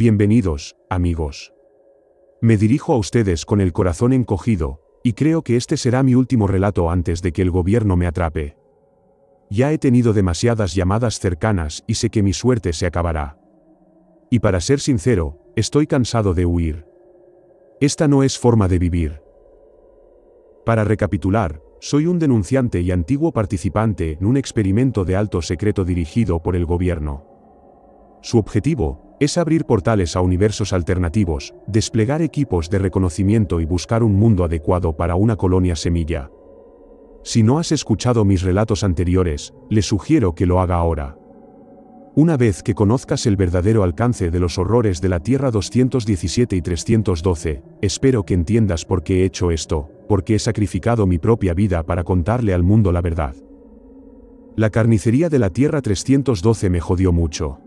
Bienvenidos, amigos. Me dirijo a ustedes con el corazón encogido, y creo que este será mi último relato antes de que el gobierno me atrape. Ya he tenido demasiadas llamadas cercanas y sé que mi suerte se acabará. Y para ser sincero, estoy cansado de huir. Esta no es forma de vivir. Para recapitular, soy un denunciante y antiguo participante en un experimento de alto secreto dirigido por el gobierno. Su objetivo es abrir portales a universos alternativos, desplegar equipos de reconocimiento y buscar un mundo adecuado para una colonia semilla. Si no has escuchado mis relatos anteriores, les sugiero que lo haga ahora. Una vez que conozcas el verdadero alcance de los horrores de la Tierra 217 y 312, espero que entiendas por qué he hecho esto, porque he sacrificado mi propia vida para contarle al mundo la verdad. La carnicería de la Tierra 312 me jodió mucho.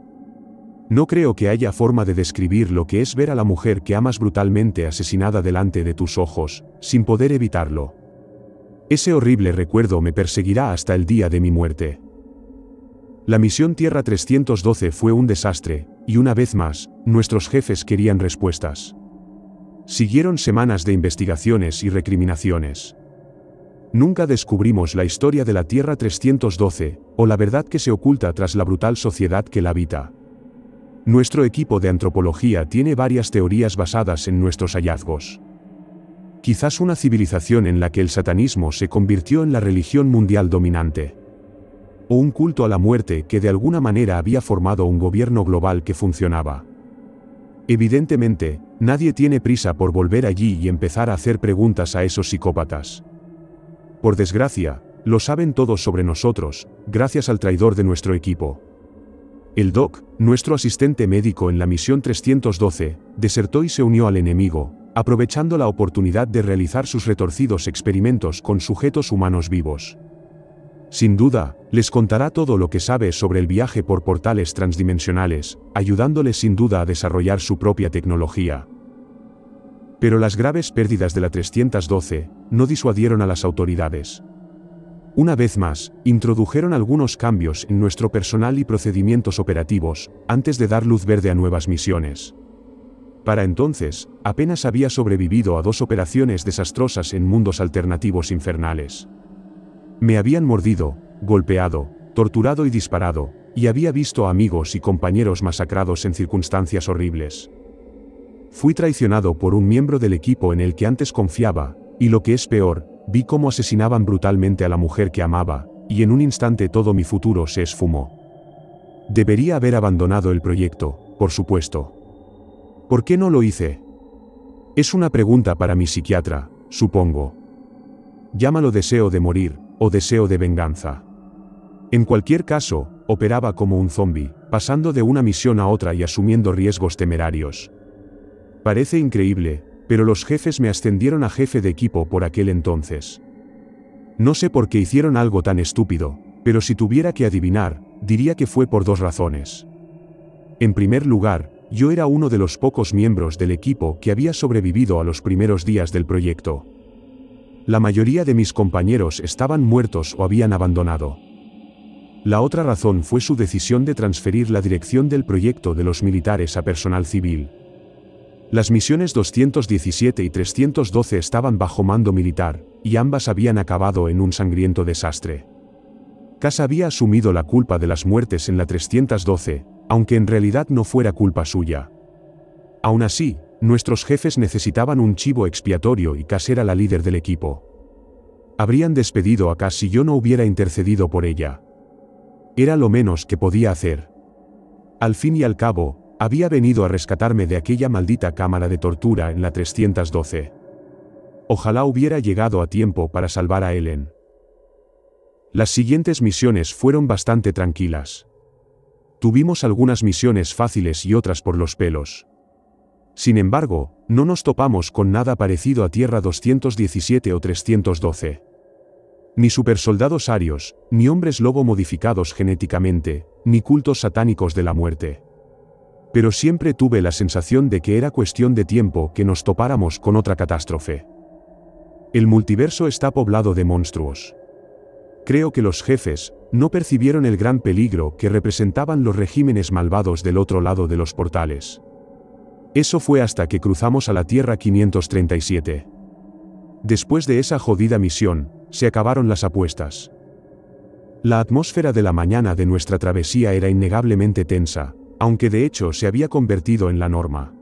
No creo que haya forma de describir lo que es ver a la mujer que amas brutalmente asesinada delante de tus ojos, sin poder evitarlo. Ese horrible recuerdo me perseguirá hasta el día de mi muerte. La misión Tierra 312 fue un desastre, y una vez más, nuestros jefes querían respuestas. Siguieron semanas de investigaciones y recriminaciones. Nunca descubrimos la historia de la Tierra 312, o la verdad que se oculta tras la brutal sociedad que la habita. Nuestro equipo de antropología tiene varias teorías basadas en nuestros hallazgos. Quizás una civilización en la que el satanismo se convirtió en la religión mundial dominante. O un culto a la muerte que de alguna manera había formado un gobierno global que funcionaba. Evidentemente, nadie tiene prisa por volver allí y empezar a hacer preguntas a esos psicópatas. Por desgracia, lo saben todos sobre nosotros, gracias al traidor de nuestro equipo. El Doc, nuestro asistente médico en la misión 312, desertó y se unió al enemigo, aprovechando la oportunidad de realizar sus retorcidos experimentos con sujetos humanos vivos. Sin duda, les contará todo lo que sabe sobre el viaje por portales transdimensionales, ayudándoles sin duda a desarrollar su propia tecnología. Pero las graves pérdidas de la 312 no disuadieron a las autoridades. Una vez más, introdujeron algunos cambios en nuestro personal y procedimientos operativos, antes de dar luz verde a nuevas misiones. Para entonces, apenas había sobrevivido a 2 operaciones desastrosas en mundos alternativos infernales. Me habían mordido, golpeado, torturado y disparado, y había visto a amigos y compañeros masacrados en circunstancias horribles. Fui traicionado por un miembro del equipo en el que antes confiaba, y lo que es peor, vi cómo asesinaban brutalmente a la mujer que amaba, y en un instante todo mi futuro se esfumó. Debería haber abandonado el proyecto, por supuesto. ¿Por qué no lo hice? Es una pregunta para mi psiquiatra, supongo. Llámalo deseo de morir, o deseo de venganza. En cualquier caso, operaba como un zombi, pasando de una misión a otra y asumiendo riesgos temerarios. Parece increíble, pero los jefes me ascendieron a jefe de equipo por aquel entonces. No sé por qué hicieron algo tan estúpido, pero si tuviera que adivinar, diría que fue por 2 razones. En primer lugar, yo era uno de los pocos miembros del equipo que había sobrevivido a los primeros días del proyecto. La mayoría de mis compañeros estaban muertos o habían abandonado. La otra razón fue su decisión de transferir la dirección del proyecto de los militares a personal civil. Las misiones 217 y 312 estaban bajo mando militar, y ambas habían acabado en un sangriento desastre. Cass había asumido la culpa de las muertes en la 312, aunque en realidad no fuera culpa suya. Aún así, nuestros jefes necesitaban un chivo expiatorio y Cass era la líder del equipo. Habrían despedido a Cass si yo no hubiera intercedido por ella. Era lo menos que podía hacer. Al fin y al cabo, había venido a rescatarme de aquella maldita cámara de tortura en la 312. Ojalá hubiera llegado a tiempo para salvar a Ellen. Las siguientes misiones fueron bastante tranquilas. Tuvimos algunas misiones fáciles y otras por los pelos. Sin embargo, no nos topamos con nada parecido a Tierra 217 o 312. Ni supersoldados arios, ni hombres lobo modificados genéticamente, ni cultos satánicos de la muerte. Pero siempre tuve la sensación de que era cuestión de tiempo que nos topáramos con otra catástrofe. El multiverso está poblado de monstruos. Creo que los jefes no percibieron el gran peligro que representaban los regímenes malvados del otro lado de los portales. Eso fue hasta que cruzamos a la Tierra 537. Después de esa jodida misión, se acabaron las apuestas. La atmósfera de la mañana de nuestra travesía era innegablemente tensa, aunque de hecho se había convertido en la norma.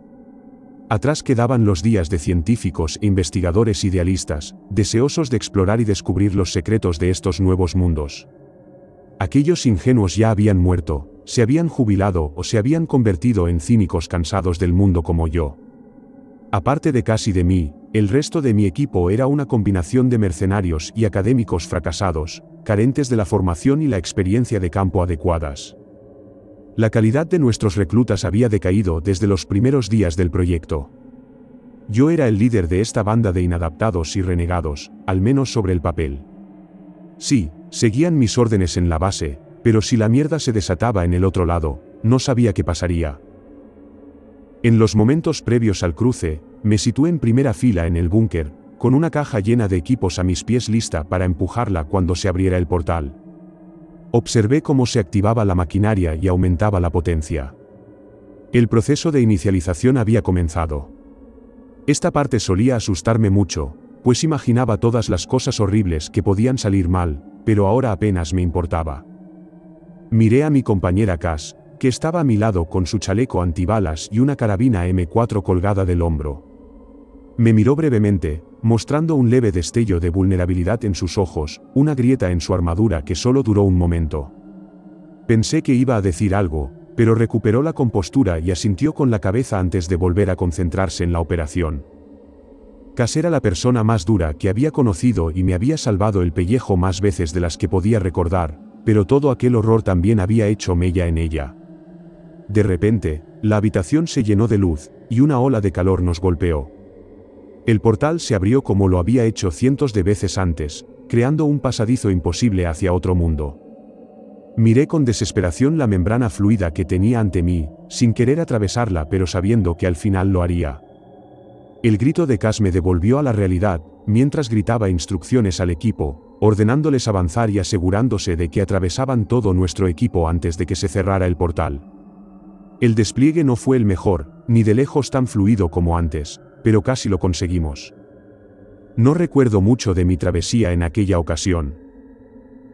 Atrás quedaban los días de científicos e investigadores idealistas, deseosos de explorar y descubrir los secretos de estos nuevos mundos. Aquellos ingenuos ya habían muerto, se habían jubilado o se habían convertido en cínicos cansados del mundo como yo. Aparte de Cass y de mí, el resto de mi equipo era una combinación de mercenarios y académicos fracasados, carentes de la formación y la experiencia de campo adecuadas. La calidad de nuestros reclutas había decaído desde los primeros días del proyecto. Yo era el líder de esta banda de inadaptados y renegados, al menos sobre el papel. Sí, seguían mis órdenes en la base, pero si la mierda se desataba en el otro lado, no sabía qué pasaría. En los momentos previos al cruce, me situé en primera fila en el búnker, con una caja llena de equipos a mis pies lista para empujarla cuando se abriera el portal. Observé cómo se activaba la maquinaria y aumentaba la potencia. El proceso de inicialización había comenzado. Esta parte solía asustarme mucho, pues imaginaba todas las cosas horribles que podían salir mal, pero ahora apenas me importaba. Miré a mi compañera Cass, que estaba a mi lado con su chaleco antibalas y una carabina M4 colgada del hombro. Me miró brevemente, mostrando un leve destello de vulnerabilidad en sus ojos, una grieta en su armadura que solo duró un momento. Pensé que iba a decir algo, pero recuperó la compostura y asintió con la cabeza antes de volver a concentrarse en la operación. Cass era la persona más dura que había conocido y me había salvado el pellejo más veces de las que podía recordar, pero todo aquel horror también había hecho mella en ella. De repente, la habitación se llenó de luz, y una ola de calor nos golpeó. El portal se abrió como lo había hecho cientos de veces antes, creando un pasadizo imposible hacia otro mundo. Miré con desesperación la membrana fluida que tenía ante mí, sin querer atravesarla pero sabiendo que al final lo haría. El grito de Cass me devolvió a la realidad, mientras gritaba instrucciones al equipo, ordenándoles avanzar y asegurándose de que atravesaban todo nuestro equipo antes de que se cerrara el portal. El despliegue no fue el mejor, ni de lejos tan fluido como antes, pero casi lo conseguimos. No recuerdo mucho de mi travesía en aquella ocasión.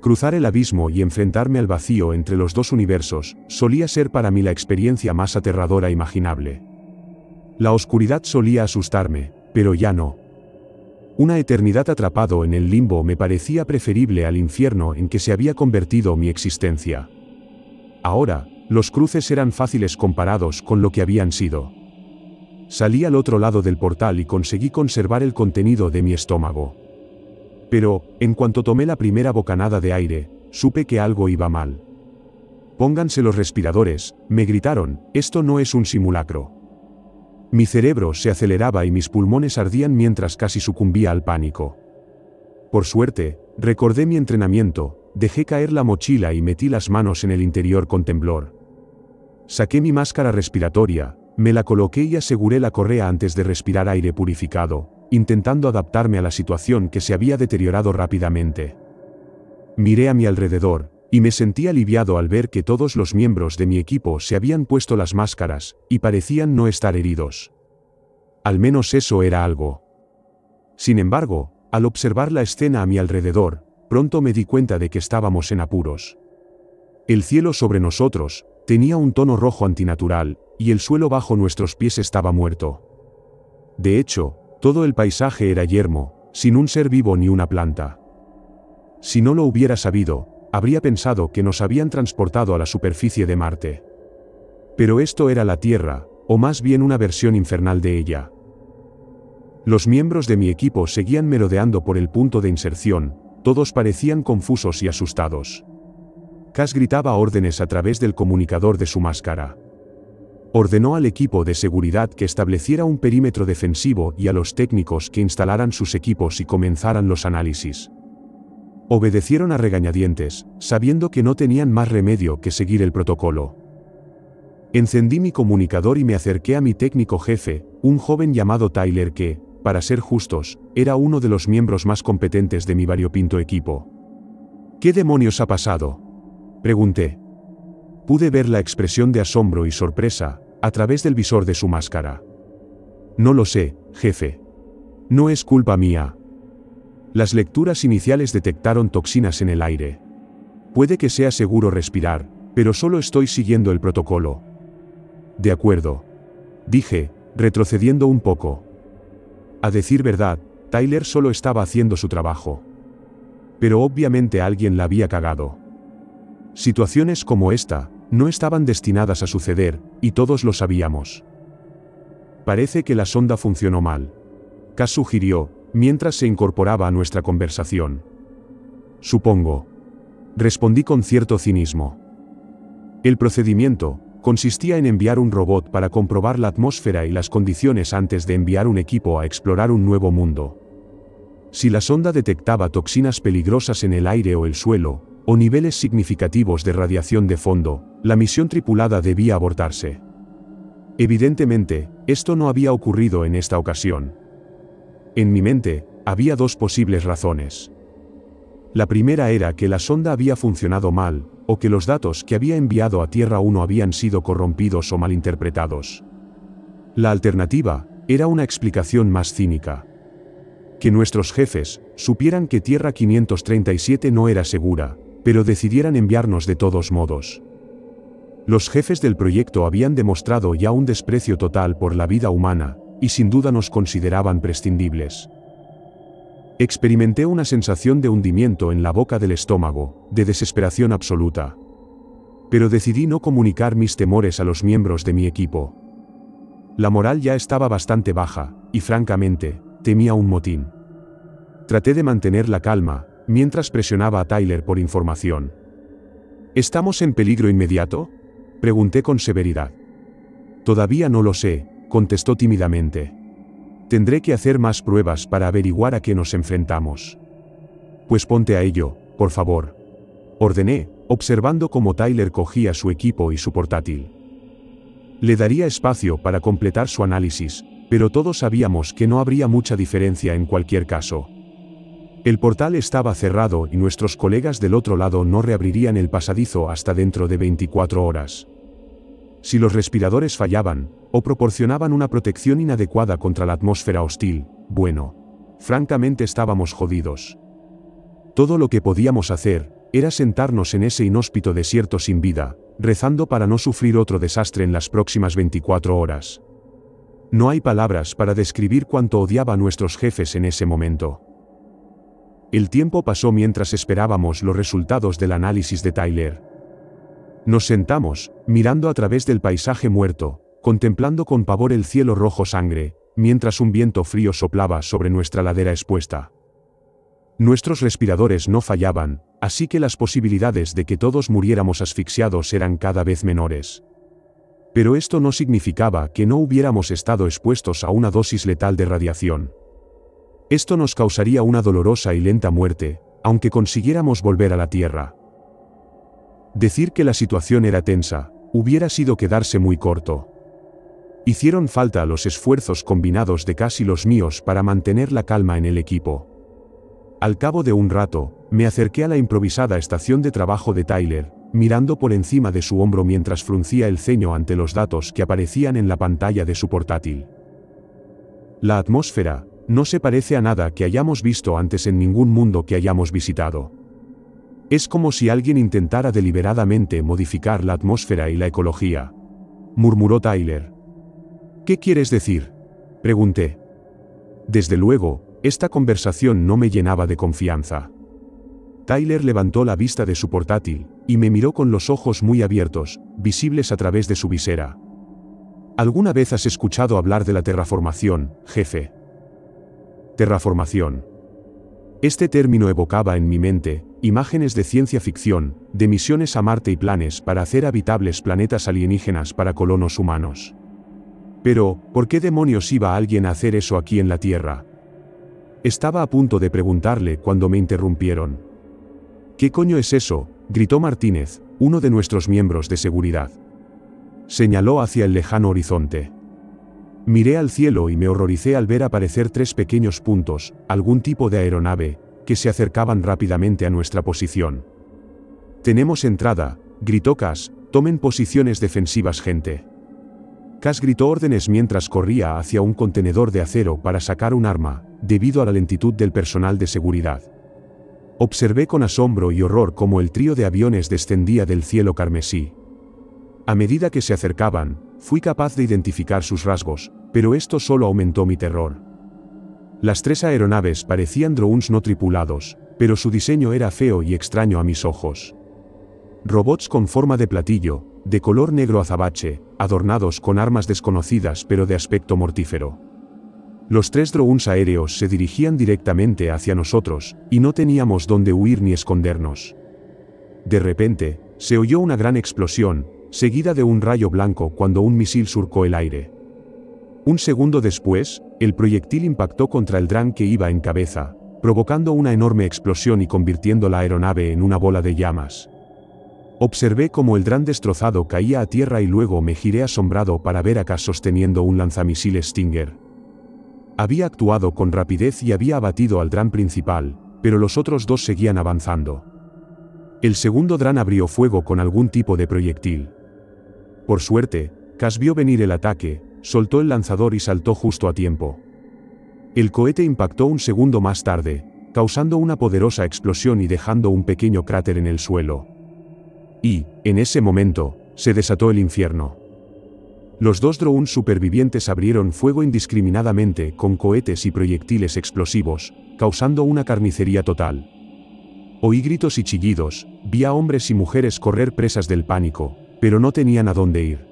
Cruzar el abismo y enfrentarme al vacío entre los dos universos solía ser para mí la experiencia más aterradora imaginable. La oscuridad solía asustarme, pero ya no. Una eternidad atrapado en el limbo me parecía preferible al infierno en que se había convertido mi existencia. Ahora, los cruces eran fáciles comparados con lo que habían sido. Salí al otro lado del portal y conseguí conservar el contenido de mi estómago. Pero, en cuanto tomé la primera bocanada de aire, supe que algo iba mal. «Pónganse los respiradores», me gritaron, «esto no es un simulacro». Mi cerebro se aceleraba y mis pulmones ardían mientras casi sucumbía al pánico. Por suerte, recordé mi entrenamiento, dejé caer la mochila y metí las manos en el interior con temblor. Saqué mi máscara respiratoria, me la coloqué y aseguré la correa antes de respirar aire purificado, intentando adaptarme a la situación que se había deteriorado rápidamente. Miré a mi alrededor, y me sentí aliviado al ver que todos los miembros de mi equipo se habían puesto las máscaras, y parecían no estar heridos. Al menos eso era algo. Sin embargo, al observar la escena a mi alrededor, pronto me di cuenta de que estábamos en apuros. El cielo sobre nosotros tenía un tono rojo antinatural, y el suelo bajo nuestros pies estaba muerto. De hecho, todo el paisaje era yermo, sin un ser vivo ni una planta. Si no lo hubiera sabido, habría pensado que nos habían transportado a la superficie de Marte. Pero esto era la Tierra, o más bien una versión infernal de ella. Los miembros de mi equipo seguían merodeando por el punto de inserción, todos parecían confusos y asustados. Cass gritaba órdenes a través del comunicador de su máscara. Ordenó al equipo de seguridad que estableciera un perímetro defensivo y a los técnicos que instalaran sus equipos y comenzaran los análisis. Obedecieron a regañadientes, sabiendo que no tenían más remedio que seguir el protocolo. Encendí mi comunicador y me acerqué a mi técnico jefe, un joven llamado Tyler que, para ser justos, era uno de los miembros más competentes de mi variopinto equipo. «¿Qué demonios ha pasado?», pregunté. Pude ver la expresión de asombro y sorpresa, a través del visor de su máscara. No lo sé, jefe. No es culpa mía. Las lecturas iniciales detectaron toxinas en el aire. Puede que sea seguro respirar, pero solo estoy siguiendo el protocolo. De acuerdo, dije, retrocediendo un poco. A decir verdad, Tyler solo estaba haciendo su trabajo. Pero obviamente alguien la había cagado. Situaciones como esta no estaban destinadas a suceder, y todos lo sabíamos. Parece que la sonda funcionó mal. Cass sugirió, mientras se incorporaba a nuestra conversación. Supongo. Respondí con cierto cinismo. El procedimiento consistía en enviar un robot para comprobar la atmósfera y las condiciones antes de enviar un equipo a explorar un nuevo mundo. Si la sonda detectaba toxinas peligrosas en el aire o el suelo, o niveles significativos de radiación de fondo, la misión tripulada debía abortarse. Evidentemente, esto no había ocurrido en esta ocasión. En mi mente, había dos posibles razones. La primera era que la sonda había funcionado mal, o que los datos que había enviado a Tierra 1 habían sido corrompidos o malinterpretados. La alternativa era una explicación más cínica. Que nuestros jefes supieran que Tierra 537 no era segura, pero decidieran enviarnos de todos modos. Los jefes del proyecto habían demostrado ya un desprecio total por la vida humana, y sin duda nos consideraban prescindibles. Experimenté una sensación de hundimiento en la boca del estómago, de desesperación absoluta. Pero decidí no comunicar mis temores a los miembros de mi equipo. La moral ya estaba bastante baja, y francamente, temía un motín. Traté de mantener la calma, mientras presionaba a Tyler por información. ¿Estamos en peligro inmediato? Pregunté con severidad. Todavía no lo sé, contestó tímidamente. Tendré que hacer más pruebas para averiguar a qué nos enfrentamos. Pues ponte a ello, por favor. Ordené, observando cómo Tyler cogía su equipo y su portátil. Le daría espacio para completar su análisis, pero todos sabíamos que no habría mucha diferencia en cualquier caso. El portal estaba cerrado y nuestros colegas del otro lado no reabrirían el pasadizo hasta dentro de 24 horas. Si los respiradores fallaban, o proporcionaban una protección inadecuada contra la atmósfera hostil, bueno, francamente estábamos jodidos. Todo lo que podíamos hacer era sentarnos en ese inhóspito desierto sin vida, rezando para no sufrir otro desastre en las próximas 24 horas. No hay palabras para describir cuánto odiaba a nuestros jefes en ese momento. El tiempo pasó mientras esperábamos los resultados del análisis de Tyler. Nos sentamos, mirando a través del paisaje muerto, contemplando con pavor el cielo rojo sangre, mientras un viento frío soplaba sobre nuestra ladera expuesta. Nuestros respiradores no fallaban, así que las posibilidades de que todos muriéramos asfixiados eran cada vez menores. Pero esto no significaba que no hubiéramos estado expuestos a una dosis letal de radiación. Esto nos causaría una dolorosa y lenta muerte, aunque consiguiéramos volver a la Tierra. Decir que la situación era tensa hubiera sido quedarse muy corto. Hicieron falta los esfuerzos combinados de Cass y los míos para mantener la calma en el equipo. Al cabo de un rato, me acerqué a la improvisada estación de trabajo de Tyler, mirando por encima de su hombro mientras fruncía el ceño ante los datos que aparecían en la pantalla de su portátil. La atmósfera no se parece a nada que hayamos visto antes en ningún mundo que hayamos visitado. Es como si alguien intentara deliberadamente modificar la atmósfera y la ecología, murmuró Tyler. ¿Qué quieres decir? Pregunté. Desde luego, esta conversación no me llenaba de confianza. Tyler levantó la vista de su portátil, y me miró con los ojos muy abiertos, visibles a través de su visera. ¿Alguna vez has escuchado hablar de la terraformación, jefe? Terraformación. Este término evocaba en mi mente imágenes de ciencia ficción, de misiones a Marte y planes para hacer habitables planetas alienígenas para colonos humanos. Pero, ¿por qué demonios iba alguien a hacer eso aquí en la Tierra? Estaba a punto de preguntarle cuando me interrumpieron. ¿Qué coño es eso?, gritó Martínez, uno de nuestros miembros de seguridad. Señaló hacia el lejano horizonte. Miré al cielo y me horroricé al ver aparecer tres pequeños puntos, algún tipo de aeronave, que se acercaban rápidamente a nuestra posición. «Tenemos entrada», gritó Cass, «tomen posiciones defensivas, gente». Cash gritó órdenes mientras corría hacia un contenedor de acero para sacar un arma, debido a la lentitud del personal de seguridad. Observé con asombro y horror cómo el trío de aviones descendía del cielo carmesí. A medida que se acercaban, fui capaz de identificar sus rasgos, pero esto solo aumentó mi terror. Las tres aeronaves parecían drones no tripulados, pero su diseño era feo y extraño a mis ojos. Robots con forma de platillo, de color negro azabache, adornados con armas desconocidas pero de aspecto mortífero. Los tres drones aéreos se dirigían directamente hacia nosotros, y no teníamos dónde huir ni escondernos. De repente, se oyó una gran explosión, seguida de un rayo blanco cuando un misil surcó el aire. Un segundo después, el proyectil impactó contra el dron que iba en cabeza, provocando una enorme explosión y convirtiendo la aeronave en una bola de llamas. Observé cómo el dron destrozado caía a tierra y luego me giré asombrado para ver a Cash sosteniendo un lanzamisil Stinger. Había actuado con rapidez y había abatido al dron principal, pero los otros dos seguían avanzando. El segundo dron abrió fuego con algún tipo de proyectil. Por suerte, Cash vio venir el ataque, soltó el lanzador y saltó justo a tiempo. El cohete impactó un segundo más tarde, causando una poderosa explosión y dejando un pequeño cráter en el suelo. Y, en ese momento, se desató el infierno. Los dos drones supervivientes abrieron fuego indiscriminadamente con cohetes y proyectiles explosivos, causando una carnicería total. Oí gritos y chillidos, vi a hombres y mujeres correr presas del pánico, pero no tenían a dónde ir.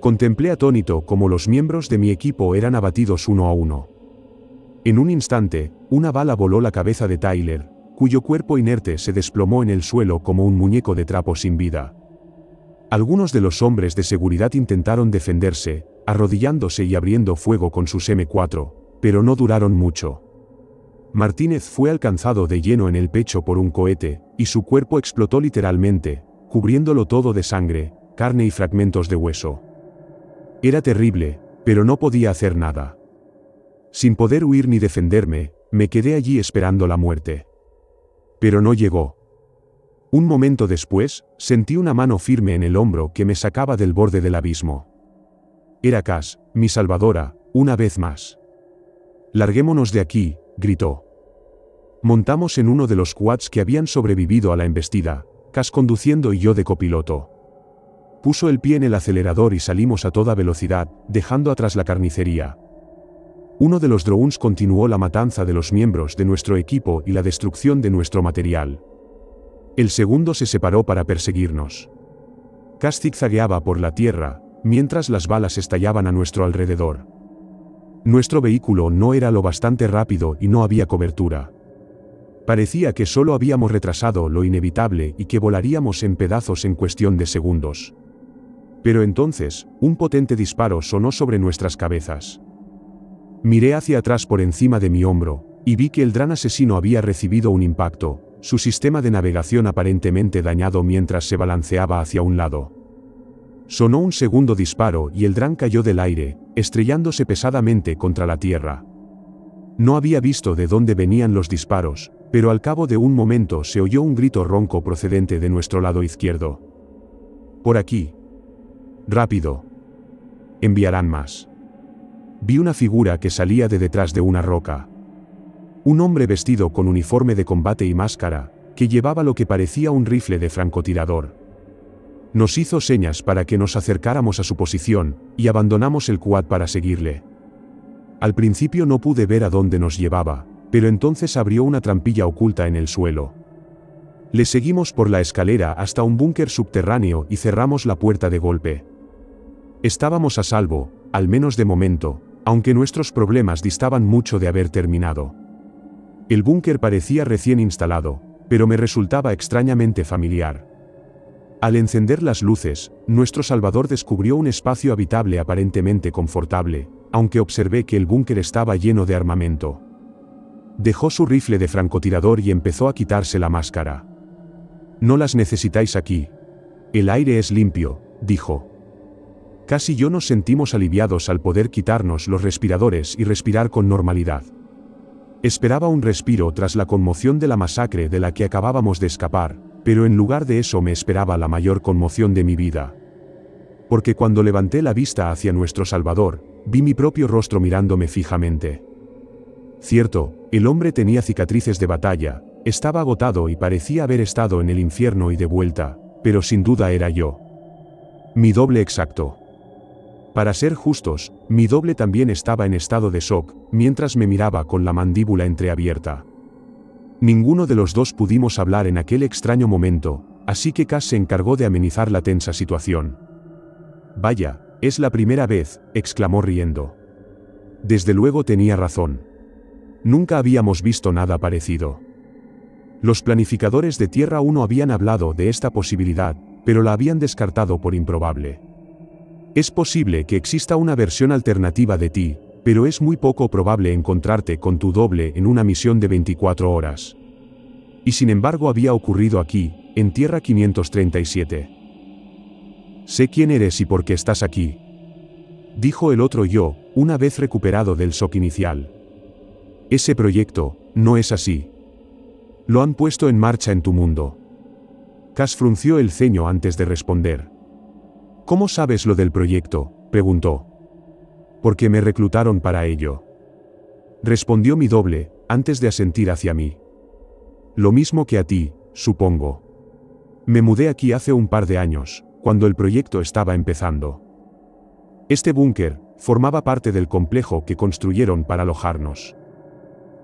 Contemplé atónito cómo los miembros de mi equipo eran abatidos uno a uno. En un instante, una bala voló la cabeza de Tyler, cuyo cuerpo inerte se desplomó en el suelo como un muñeco de trapo sin vida. Algunos de los hombres de seguridad intentaron defenderse, arrodillándose y abriendo fuego con sus M4, pero no duraron mucho. Martínez fue alcanzado de lleno en el pecho por un cohete, y su cuerpo explotó literalmente, cubriéndolo todo de sangre, carne y fragmentos de hueso. Era terrible, pero no podía hacer nada. Sin poder huir ni defenderme, me quedé allí esperando la muerte. Pero no llegó. Un momento después, sentí una mano firme en el hombro que me sacaba del borde del abismo. Era Cash, mi salvadora, una vez más. «Larguémonos de aquí», gritó. Montamos en uno de los quads que habían sobrevivido a la embestida, Cash conduciendo y yo de copiloto. Puso el pie en el acelerador y salimos a toda velocidad, dejando atrás la carnicería. Uno de los drones continuó la matanza de los miembros de nuestro equipo y la destrucción de nuestro material. El segundo se separó para perseguirnos. Cash zigzagueaba por la tierra, mientras las balas estallaban a nuestro alrededor. Nuestro vehículo no era lo bastante rápido y no había cobertura. Parecía que solo habíamos retrasado lo inevitable y que volaríamos en pedazos en cuestión de segundos. Pero entonces, un potente disparo sonó sobre nuestras cabezas. Miré hacia atrás por encima de mi hombro, y vi que el dron asesino había recibido un impacto, su sistema de navegación aparentemente dañado mientras se balanceaba hacia un lado. Sonó un segundo disparo y el dron cayó del aire, estrellándose pesadamente contra la tierra. No había visto de dónde venían los disparos, pero al cabo de un momento se oyó un grito ronco procedente de nuestro lado izquierdo. «Por aquí. Rápido. Enviarán más». Vi una figura que salía de detrás de una roca. Un hombre vestido con uniforme de combate y máscara, que llevaba lo que parecía un rifle de francotirador. Nos hizo señas para que nos acercáramos a su posición, y abandonamos el quad para seguirle. Al principio no pude ver a dónde nos llevaba, pero entonces abrió una trampilla oculta en el suelo. Le seguimos por la escalera hasta un búnker subterráneo y cerramos la puerta de golpe. Estábamos a salvo, al menos de momento, aunque nuestros problemas distaban mucho de haber terminado. El búnker parecía recién instalado, pero me resultaba extrañamente familiar. Al encender las luces, nuestro salvador descubrió un espacio habitable aparentemente confortable, aunque observé que el búnker estaba lleno de armamento. Dejó su rifle de francotirador y empezó a quitarse la máscara. «No las necesitáis aquí. El aire es limpio», dijo. Cash y yo nos sentimos aliviados al poder quitarnos los respiradores y respirar con normalidad. Esperaba un respiro tras la conmoción de la masacre de la que acabábamos de escapar, pero en lugar de eso me esperaba la mayor conmoción de mi vida. porque cuando levanté la vista hacia nuestro Salvador, vi mi propio rostro mirándome fijamente. Cierto, el hombre tenía cicatrices de batalla, estaba agotado y parecía haber estado en el infierno y de vuelta, pero sin duda era yo. Mi doble exacto. Para ser justos, mi doble también estaba en estado de shock, mientras me miraba con la mandíbula entreabierta. Ninguno de los dos pudimos hablar en aquel extraño momento, así que Cass se encargó de amenizar la tensa situación. «Vaya, es la primera vez», exclamó riendo. Desde luego tenía razón. Nunca habíamos visto nada parecido. Los planificadores de Tierra 1 habían hablado de esta posibilidad, pero la habían descartado por improbable. Es posible que exista una versión alternativa de ti, pero es muy poco probable encontrarte con tu doble en una misión de 24 horas. Y sin embargo había ocurrido aquí, en Tierra 537. «Sé quién eres y por qué estás aquí», dijo el otro yo, una vez recuperado del shock inicial. «Ese proyecto, no es así. Lo han puesto en marcha en tu mundo». Cass frunció el ceño antes de responder. «¿Cómo sabes lo del proyecto?», preguntó. «Porque me reclutaron para ello», respondió mi doble, antes de asentir hacia mí. «Lo mismo que a ti, supongo. Me mudé aquí hace un par de años, cuando el proyecto estaba empezando. Este búnker formaba parte del complejo que construyeron para alojarnos.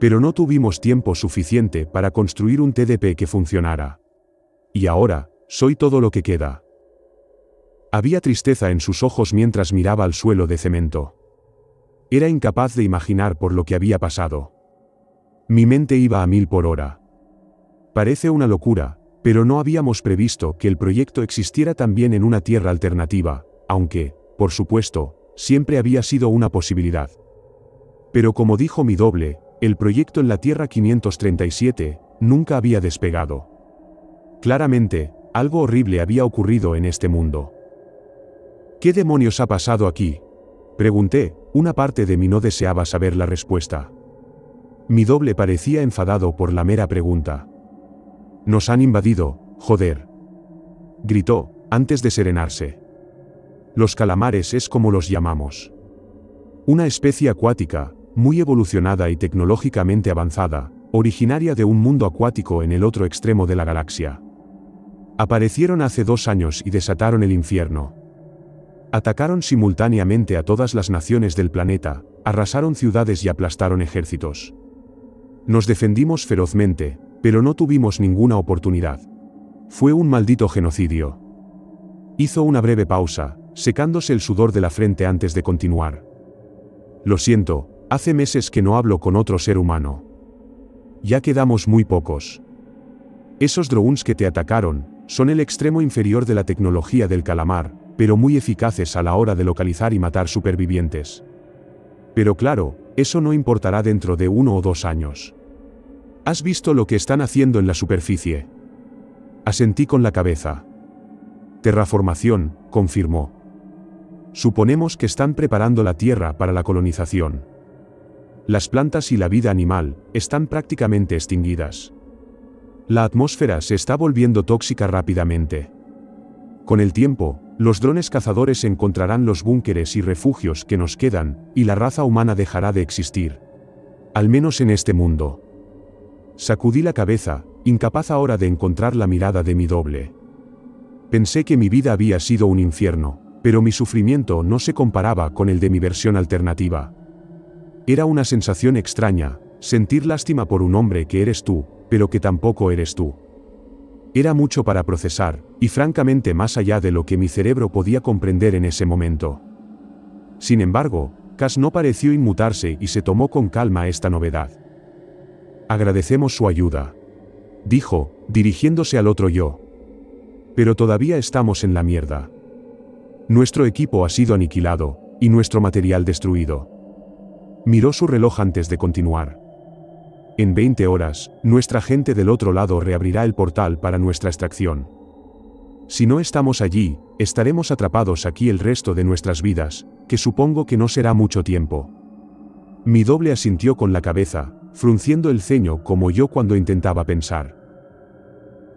Pero no tuvimos tiempo suficiente para construir un TDP que funcionara. Y ahora, soy todo lo que queda». Había tristeza en sus ojos mientras miraba al suelo de cemento. Era incapaz de imaginar por lo que había pasado. Mi mente iba a 1000 por hora. Parece una locura, pero no habíamos previsto que el proyecto existiera también en una tierra alternativa, aunque, por supuesto, siempre había sido una posibilidad. Pero como dijo mi doble, el proyecto en la Tierra 537 nunca había despegado. Claramente, algo horrible había ocurrido en este mundo. «¿Qué demonios ha pasado aquí?», pregunté, una parte de mí no deseaba saber la respuesta. Mi doble parecía enfadado por la mera pregunta. «Nos han invadido, joder», gritó, antes de serenarse. «Los calamares es como los llamamos. Una especie acuática, muy evolucionada y tecnológicamente avanzada, originaria de un mundo acuático en el otro extremo de la galaxia. Aparecieron hace 2 años y desataron el infierno. Atacaron simultáneamente a todas las naciones del planeta, arrasaron ciudades y aplastaron ejércitos. Nos defendimos ferozmente, pero no tuvimos ninguna oportunidad. Fue un maldito genocidio». Hizo una breve pausa, secándose el sudor de la frente antes de continuar. «Lo siento, hace meses que no hablo con otro ser humano. Ya quedamos muy pocos. Esos drones que te atacaron, son el extremo inferior de la tecnología del calamar, pero muy eficaces a la hora de localizar y matar supervivientes. Pero claro, eso no importará dentro de 1 o 2 años. ¿Has visto lo que están haciendo en la superficie?». Asentí con la cabeza. «Terraformación», confirmó. «Suponemos que están preparando la Tierra para la colonización. Las plantas y la vida animal están prácticamente extinguidas. La atmósfera se está volviendo tóxica rápidamente. Con el tiempo, los drones cazadores encontrarán los búnkeres y refugios que nos quedan, y la raza humana dejará de existir. Al menos en este mundo». Sacudí la cabeza, incapaz ahora de encontrar la mirada de mi doble. Pensé que mi vida había sido un infierno, pero mi sufrimiento no se comparaba con el de mi versión alternativa. Era una sensación extraña, sentir lástima por un hombre que eres tú, pero que tampoco eres tú. Era mucho para procesar, y francamente más allá de lo que mi cerebro podía comprender en ese momento. Sin embargo, Cass no pareció inmutarse y se tomó con calma esta novedad. «Agradecemos su ayuda», dijo, dirigiéndose al otro yo. «Pero todavía estamos en la mierda. Nuestro equipo ha sido aniquilado, y nuestro material destruido». Miró su reloj antes de continuar. «En 20 horas, nuestra gente del otro lado reabrirá el portal para nuestra extracción. Si no estamos allí, estaremos atrapados aquí el resto de nuestras vidas, que supongo que no será mucho tiempo». Mi doble asintió con la cabeza, frunciendo el ceño como yo cuando intentaba pensar.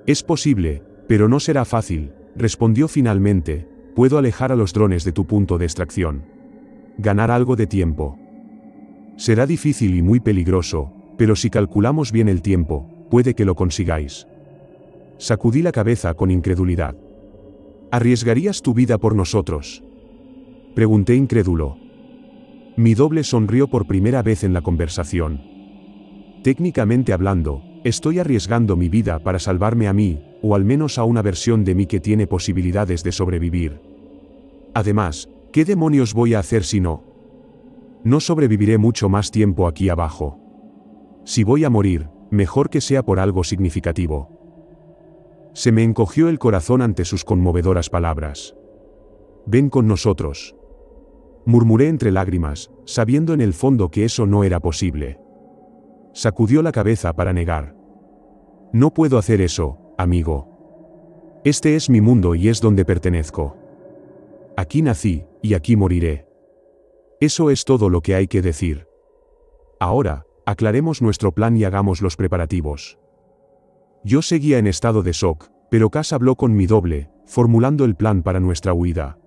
«Es posible, pero no será fácil», respondió finalmente, Puedo alejar a los drones de tu punto de extracción. Ganar algo de tiempo. Será difícil y muy peligroso, pero si calculamos bien el tiempo, puede que lo consigáis. Sacudí la cabeza con incredulidad. ¿Arriesgarías tu vida por nosotros?, pregunté incrédulo. Mi doble sonrió por primera vez en la conversación. Técnicamente hablando, estoy arriesgando mi vida para salvarme a mí, o al menos a una versión de mí que tiene posibilidades de sobrevivir. Además, ¿qué demonios voy a hacer si no? No sobreviviré mucho más tiempo aquí abajo. Si voy a morir, mejor que sea por algo significativo. Se me encogió el corazón ante sus conmovedoras palabras. «Ven con nosotros», murmuré entre lágrimas, sabiendo en el fondo que eso no era posible. Sacudió la cabeza para negar. «No puedo hacer eso, amigo. Este es mi mundo y es donde pertenezco. Aquí nací, y aquí moriré. Eso es todo lo que hay que decir. Ahora, aclaremos nuestro plan y hagamos los preparativos». Yo seguía en estado de shock, pero Cass habló con mi doble, formulando el plan para nuestra huida.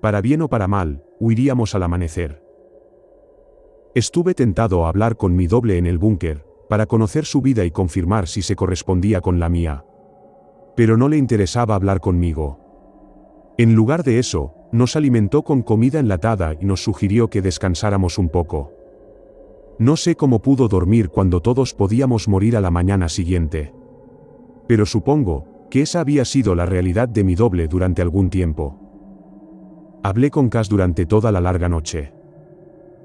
Para bien o para mal, huiríamos al amanecer. Estuve tentado a hablar con mi doble en el búnker, para conocer su vida y confirmar si se correspondía con la mía. Pero no le interesaba hablar conmigo. En lugar de eso, nos alimentó con comida enlatada y nos sugirió que descansáramos un poco. No sé cómo pudo dormir cuando todos podíamos morir a la mañana siguiente. Pero supongo que esa había sido la realidad de mi doble durante algún tiempo. Hablé con Cass durante toda la larga noche.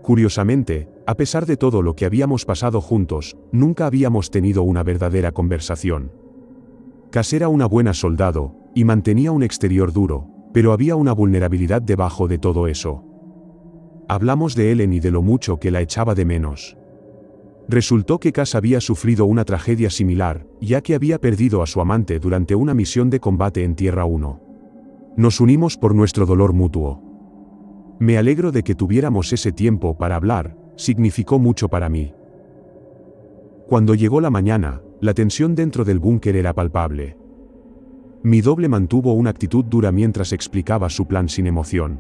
Curiosamente, a pesar de todo lo que habíamos pasado juntos, nunca habíamos tenido una verdadera conversación. Cass era una buena soldado, y mantenía un exterior duro, pero había una vulnerabilidad debajo de todo eso. Hablamos de Ellen y de lo mucho que la echaba de menos. Resultó que Cass había sufrido una tragedia similar, ya que había perdido a su amante durante una misión de combate en Tierra 1. Nos unimos por nuestro dolor mutuo. Me alegro de que tuviéramos ese tiempo para hablar, significó mucho para mí. Cuando llegó la mañana, la tensión dentro del búnker era palpable. Mi doble mantuvo una actitud dura mientras explicaba su plan sin emoción.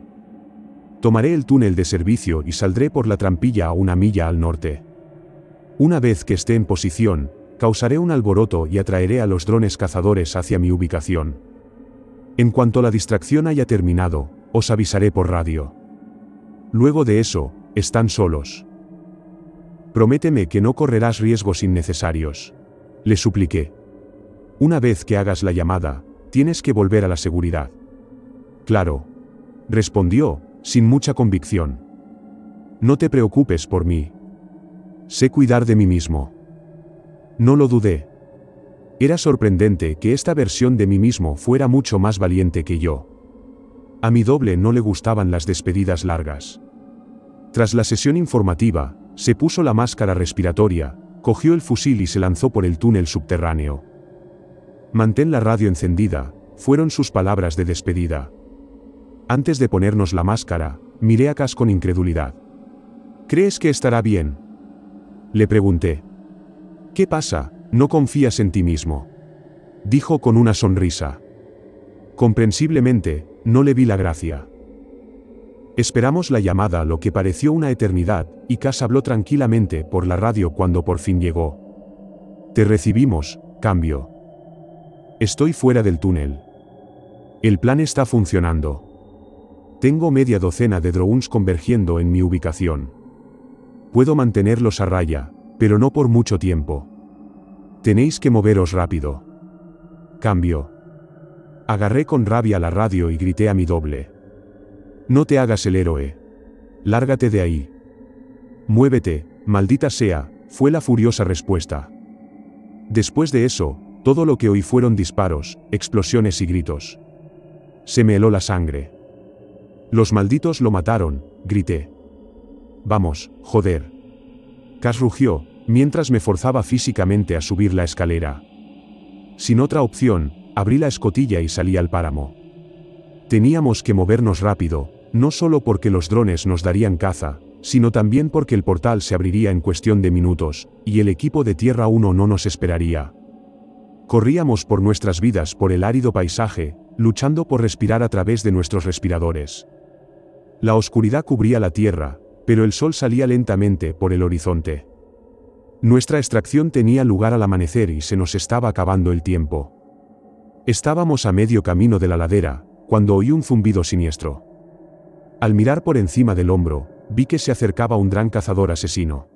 Tomaré el túnel de servicio y saldré por la trampilla a 1 milla al norte. Una vez que esté en posición, causaré un alboroto y atraeré a los drones cazadores hacia mi ubicación. En cuanto la distracción haya terminado, os avisaré por radio. Luego de eso, están solos. Prométeme que no correrás riesgos innecesarios, le supliqué. Una vez que hagas la llamada, tienes que volver a la seguridad. Claro, respondió, sin mucha convicción. No te preocupes por mí. Sé cuidar de mí mismo. No lo dudé. Era sorprendente que esta versión de mí mismo fuera mucho más valiente que yo. A mi doble no le gustaban las despedidas largas. Tras la sesión informativa, se puso la máscara respiratoria, cogió el fusil y se lanzó por el túnel subterráneo. Mantén la radio encendida, fueron sus palabras de despedida. Antes de ponernos la máscara, miré a Cass con incredulidad. ¿Crees que estará bien?, le pregunté. ¿Qué pasa? No confías en ti mismo, dijo con una sonrisa. Comprensiblemente, no le vi la gracia. Esperamos la llamada lo que pareció una eternidad, y Cass habló tranquilamente por la radio cuando por fin llegó. Te recibimos, cambio. Estoy fuera del túnel. El plan está funcionando. Tengo media docena de drones convergiendo en mi ubicación. Puedo mantenerlos a raya, pero no por mucho tiempo. Tenéis que moveros rápido. Cambio. Agarré con rabia la radio y grité a mi doble. No te hagas el héroe. Lárgate de ahí. Muévete, maldita sea, fue la furiosa respuesta. Después de eso, todo lo que oí fueron disparos, explosiones y gritos. Se me heló la sangre. Los malditos lo mataron, grité. Vamos, joder. Cass rugió, mientras me forzaba físicamente a subir la escalera. Sin otra opción, abrí la escotilla y salí al páramo. Teníamos que movernos rápido, no solo porque los drones nos darían caza, sino también porque el portal se abriría en cuestión de minutos, y el equipo de Tierra 1 no nos esperaría. Corríamos por nuestras vidas por el árido paisaje, luchando por respirar a través de nuestros respiradores. La oscuridad cubría la tierra, pero el sol salía lentamente por el horizonte. Nuestra extracción tenía lugar al amanecer y se nos estaba acabando el tiempo. Estábamos a medio camino de la ladera, cuando oí un zumbido siniestro. Al mirar por encima del hombro, vi que se acercaba un gran cazador asesino.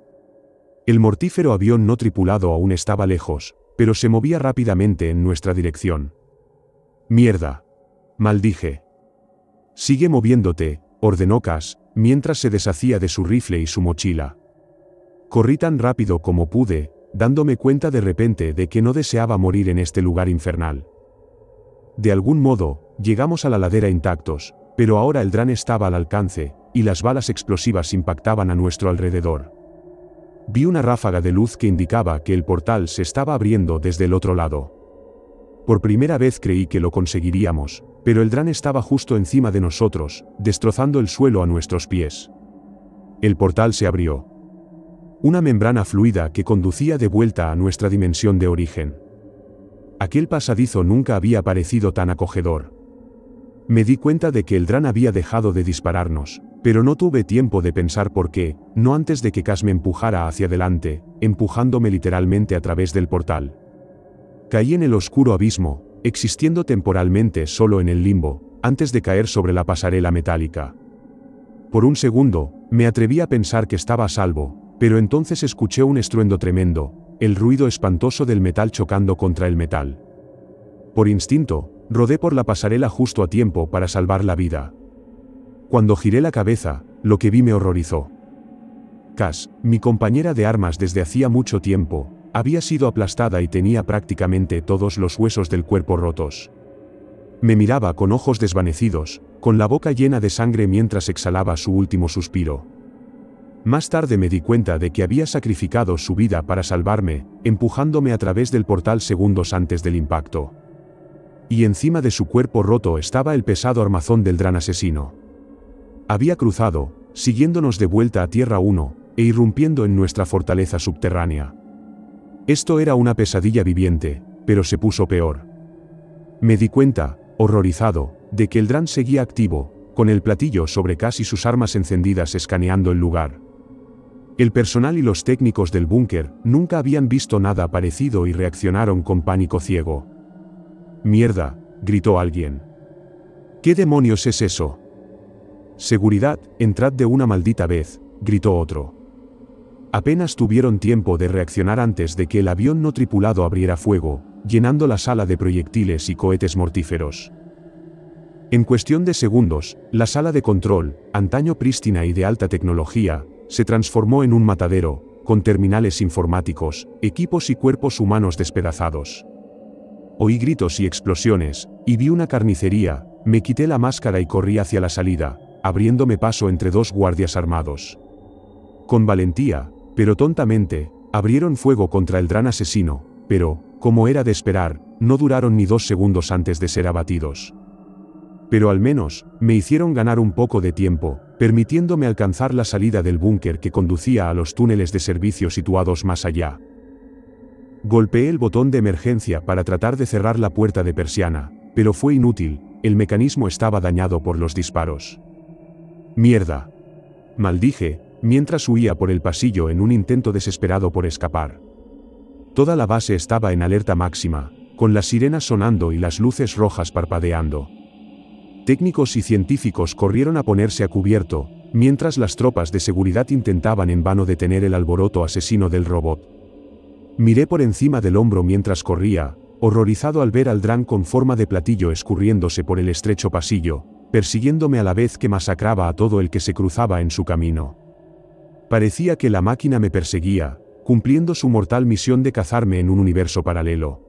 El mortífero avión no tripulado aún estaba lejos, pero se movía rápidamente en nuestra dirección. «¡Mierda!», maldije. «Sigue moviéndote», ordenó Cass, mientras se deshacía de su rifle y su mochila. Corrí tan rápido como pude, dándome cuenta de repente de que no deseaba morir en este lugar infernal. De algún modo, llegamos a la ladera intactos, pero ahora el dron estaba al alcance, y las balas explosivas impactaban a nuestro alrededor. Vi una ráfaga de luz que indicaba que el portal se estaba abriendo desde el otro lado. Por primera vez creí que lo conseguiríamos, pero el dron estaba justo encima de nosotros, destrozando el suelo a nuestros pies. El portal se abrió. Una membrana fluida que conducía de vuelta a nuestra dimensión de origen. Aquel pasadizo nunca había parecido tan acogedor. Me di cuenta de que el dron había dejado de dispararnos, pero no tuve tiempo de pensar por qué, no antes de que Cass me empujara hacia adelante, empujándome literalmente a través del portal. Caí en el oscuro abismo, existiendo temporalmente solo en el limbo, antes de caer sobre la pasarela metálica. Por un segundo, me atreví a pensar que estaba a salvo, pero entonces escuché un estruendo tremendo, el ruido espantoso del metal chocando contra el metal. Por instinto, rodé por la pasarela justo a tiempo para salvar la vida. Cuando giré la cabeza, lo que vi me horrorizó. Cass, mi compañera de armas desde hacía mucho tiempo, había sido aplastada y tenía prácticamente todos los huesos del cuerpo rotos. Me miraba con ojos desvanecidos, con la boca llena de sangre mientras exhalaba su último suspiro. Más tarde me di cuenta de que había sacrificado su vida para salvarme, empujándome a través del portal segundos antes del impacto. Y encima de su cuerpo roto estaba el pesado armazón del gran asesino. Había cruzado, siguiéndonos de vuelta a Tierra 1, e irrumpiendo en nuestra fortaleza subterránea. Esto era una pesadilla viviente, pero se puso peor. Me di cuenta, horrorizado, de que el dron seguía activo, con el platillo sobre Cass y sus armas encendidas escaneando el lugar. El personal y los técnicos del búnker nunca habían visto nada parecido y reaccionaron con pánico ciego. «¡Mierda!», gritó alguien. «¿Qué demonios es eso?». «Seguridad, entrad de una maldita vez», gritó otro. Apenas tuvieron tiempo de reaccionar antes de que el avión no tripulado abriera fuego, llenando la sala de proyectiles y cohetes mortíferos. En cuestión de segundos, la sala de control, antaño prístina y de alta tecnología, se transformó en un matadero, con terminales informáticos, equipos y cuerpos humanos despedazados. Oí gritos y explosiones, y vi una carnicería. Me quité la máscara y corrí hacia la salida, abriéndome paso entre dos guardias armados. Con valentía, pero tontamente, abrieron fuego contra el gran asesino, pero, como era de esperar, no duraron ni 2 segundos antes de ser abatidos. Pero al menos, me hicieron ganar un poco de tiempo, permitiéndome alcanzar la salida del búnker que conducía a los túneles de servicio situados más allá. Golpeé el botón de emergencia para tratar de cerrar la puerta de persiana, pero fue inútil, el mecanismo estaba dañado por los disparos. «¡Mierda!», maldije, mientras huía por el pasillo en un intento desesperado por escapar. Toda la base estaba en alerta máxima, con las sirenas sonando y las luces rojas parpadeando. Técnicos y científicos corrieron a ponerse a cubierto, mientras las tropas de seguridad intentaban en vano detener el alboroto asesino del robot. Miré por encima del hombro mientras corría, horrorizado al ver al dron con forma de platillo escurriéndose por el estrecho pasillo, persiguiéndome a la vez que masacraba a todo el que se cruzaba en su camino. Parecía que la máquina me perseguía, cumpliendo su mortal misión de cazarme en un universo paralelo.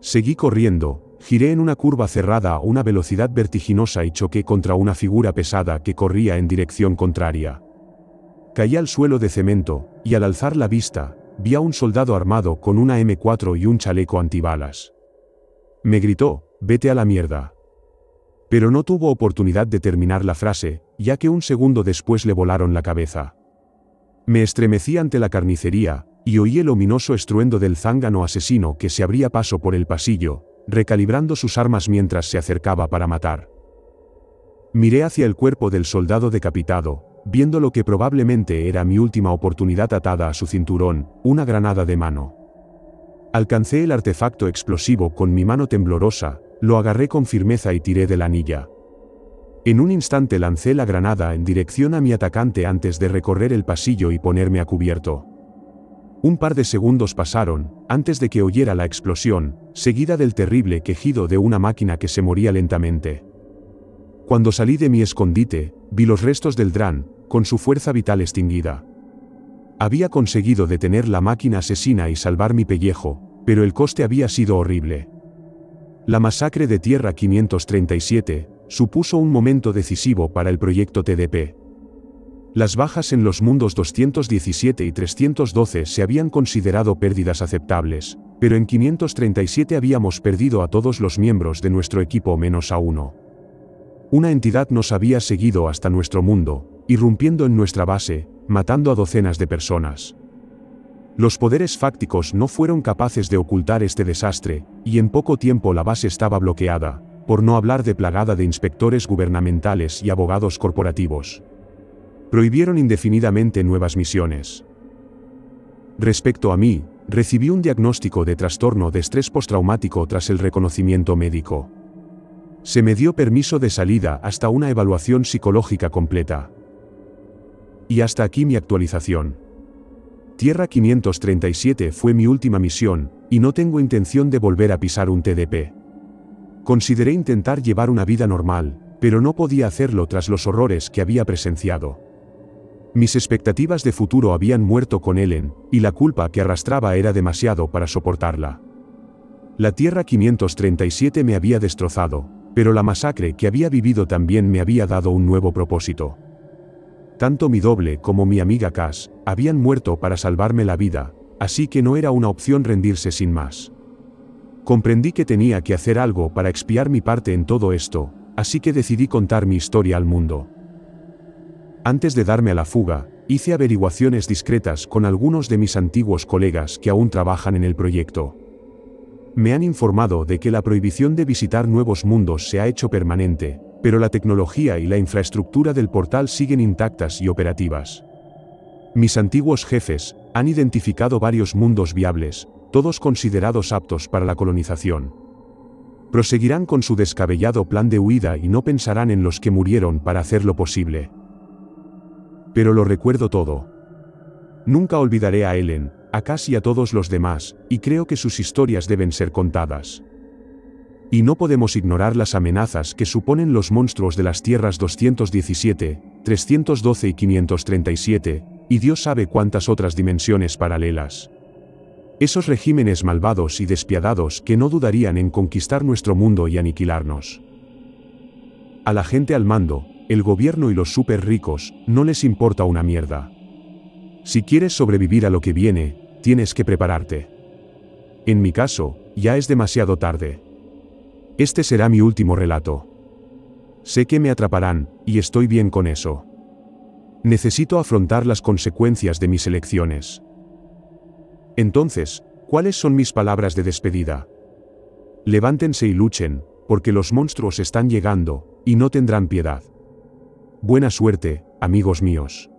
Seguí corriendo, giré en una curva cerrada a una velocidad vertiginosa y choqué contra una figura pesada que corría en dirección contraria. Caí al suelo de cemento, y al alzar la vista, vi a un soldado armado con una M4 y un chaleco antibalas. Me gritó: «¡Vete a la mierda!». Pero no tuvo oportunidad de terminar la frase, ya que un segundo después le volaron la cabeza. Me estremecí ante la carnicería, y oí el ominoso estruendo del zángano asesino que se abría paso por el pasillo, recalibrando sus armas mientras se acercaba para matar. Miré hacia el cuerpo del soldado decapitado, viendo lo que probablemente era mi última oportunidad atada a su cinturón, una granada de mano. Alcancé el artefacto explosivo con mi mano temblorosa, lo agarré con firmeza y tiré de la anilla. En un instante lancé la granada en dirección a mi atacante antes de recorrer el pasillo y ponerme a cubierto. Un par de segundos pasaron, antes de que oyera la explosión, seguida del terrible quejido de una máquina que se moría lentamente. Cuando salí de mi escondite, vi los restos del Dran, con su fuerza vital extinguida. Había conseguido detener la máquina asesina y salvar mi pellejo, pero el coste había sido horrible. La masacre de Tierra 537 supuso un momento decisivo para el proyecto TDP. Las bajas en los mundos 217 y 312 se habían considerado pérdidas aceptables, pero en 537 habíamos perdido a todos los miembros de nuestro equipo menos a uno. Una entidad nos había seguido hasta nuestro mundo, irrumpiendo en nuestra base, matando a docenas de personas. Los poderes fácticos no fueron capaces de ocultar este desastre, y en poco tiempo la base estaba bloqueada, por no hablar de plagada de inspectores gubernamentales y abogados corporativos. Prohibieron indefinidamente nuevas misiones. Respecto a mí, recibí un diagnóstico de trastorno de estrés postraumático tras el reconocimiento médico. Se me dio permiso de salida hasta una evaluación psicológica completa. Y hasta aquí mi actualización. Tierra 537 fue mi última misión, y no tengo intención de volver a pisar un TDP. Consideré intentar llevar una vida normal, pero no podía hacerlo tras los horrores que había presenciado. Mis expectativas de futuro habían muerto con Ellen, y la culpa que arrastraba era demasiado para soportarla. La Tierra 537 me había destrozado, pero la masacre que había vivido también me había dado un nuevo propósito. Tanto mi doble como mi amiga Cass habían muerto para salvarme la vida, así que no era una opción rendirse sin más. Comprendí que tenía que hacer algo para expiar mi parte en todo esto, así que decidí contar mi historia al mundo. Antes de darme a la fuga, hice averiguaciones discretas con algunos de mis antiguos colegas que aún trabajan en el proyecto. Me han informado de que la prohibición de visitar nuevos mundos se ha hecho permanente, pero la tecnología y la infraestructura del portal siguen intactas y operativas. Mis antiguos jefes han identificado varios mundos viables, todos considerados aptos para la colonización. Proseguirán con su descabellado plan de huida y no pensarán en los que murieron para hacerlo posible. Pero lo recuerdo todo. Nunca olvidaré a Ellen, a Cass y a todos los demás, y creo que sus historias deben ser contadas. Y no podemos ignorar las amenazas que suponen los monstruos de las tierras 217, 312 y 537, y Dios sabe cuántas otras dimensiones paralelas. Esos regímenes malvados y despiadados que no dudarían en conquistar nuestro mundo y aniquilarnos. A la gente al mando, el gobierno y los súper ricos, no les importa una mierda. Si quieres sobrevivir a lo que viene, tienes que prepararte. En mi caso, ya es demasiado tarde. Este será mi último relato. Sé que me atraparán, y estoy bien con eso. Necesito afrontar las consecuencias de mis elecciones. Entonces, ¿cuáles son mis palabras de despedida? Levántense y luchen, porque los monstruos están llegando, y no tendrán piedad. Buena suerte, amigos míos.